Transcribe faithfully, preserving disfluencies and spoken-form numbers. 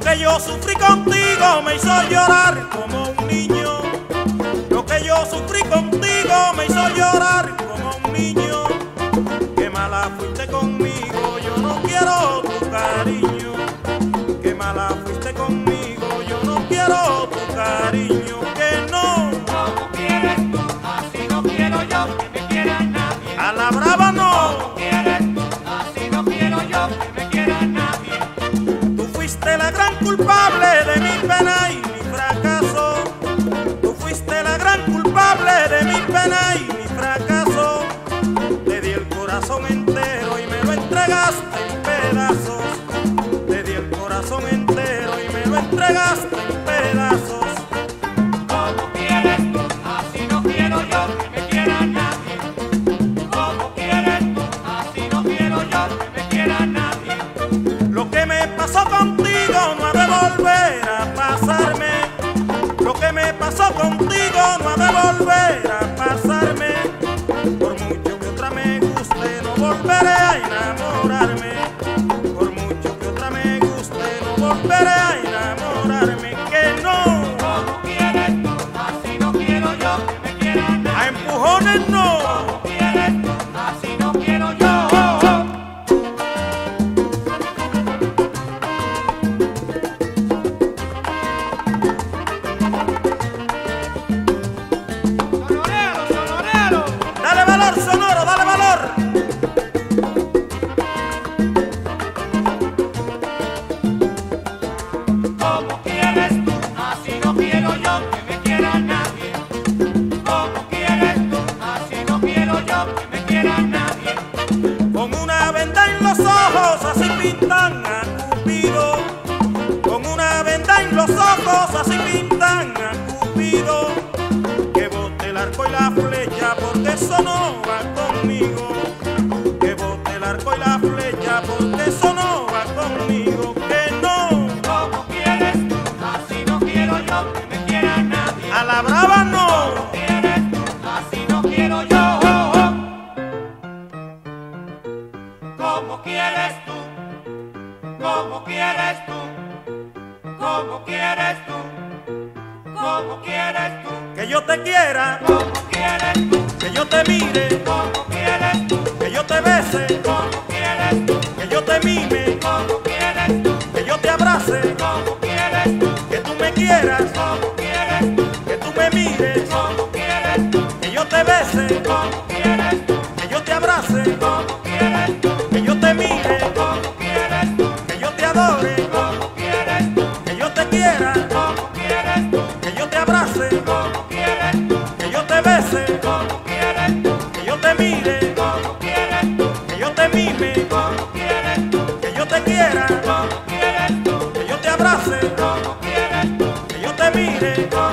Lo que yo sufrí contigo me hizo llorar como un niño. Lo que yo sufrí contigo me hizo llorar como un niño. Qué mala fuiste conmigo, yo no quiero tu cariño. Qué mala fuiste conmigo, yo no quiero tu cariño. Que no, como quieres tú, así no quiero yo que me quiera nadie. A la brava no. Como quieres tú, así no quiero yo que me quiera nadie. Tú fuiste la gran culpable de mi pena y mi fracaso. Tú fuiste la gran culpable de mi pena y mi fracaso. Te di el corazón entero y me lo entregaste en pedazos. Te di el corazón entero y me lo entregaste en pedazos. Como quieres tú, así no quiero yo que me quiera nadie. Como quieres tú, así no quiero yo que me quiera nadie. Lo que me pasó contigo no ha de volver a pasarme. Lo que me pasó contigo no ha de volver a pasarme. Por mucho que otra me guste, no volveré a enamorarme. Por mucho que otra me guste, no volveré a enamorarme. Que no. Como quieres tú, así no quiero yo que me quiera nadie. A empujones no. Como quieres tú, así no quiero yo. Sonorero, sonorero. Dale valor, sonoro, dale valor. Como quieres tú, así no quiero yo que me quiera nadie. Como quieres tú, así no quiero yo que me quiera nadie. Con una venda en los ojos así pintan a Cupido. Con una venda en los ojos así pintan a Cupido. Que bote el arco y la flecha porque eso no va conmigo. Que bote el arco y la flecha porque eso no va conmigo. Que no. Como quieres tú, así no quiero yo que me quiera nadie. A la brava no. Como quieres tú, así no quiero yo. Como quieres tú, como quieres tú, como quieres tú, como quieres tú, que yo te quiera, como quieres tú, que yo te mire, como quieres tú, que yo te bese, como quieres tú, que yo te mime, como quieres tú, que yo te abrace, como quieres tú, que tú me quieras, como quieres tú, que tú me mires, como quieres tú, que yo te bese, como quieres tú, que yo te abrace, como quieres tú, que yo te mire, como quieres tú, que yo te adore, como quieres tú, que yo te quiera, como quieres tú, que yo te abrace, como quieres tú, que yo te bese, como quieres tú, que yo te mire, como quieres tú, que yo te mime, como quieres tú, que yo te quiera, como quieres tú, que yo te abrace, como quieres tú, que yo te mire.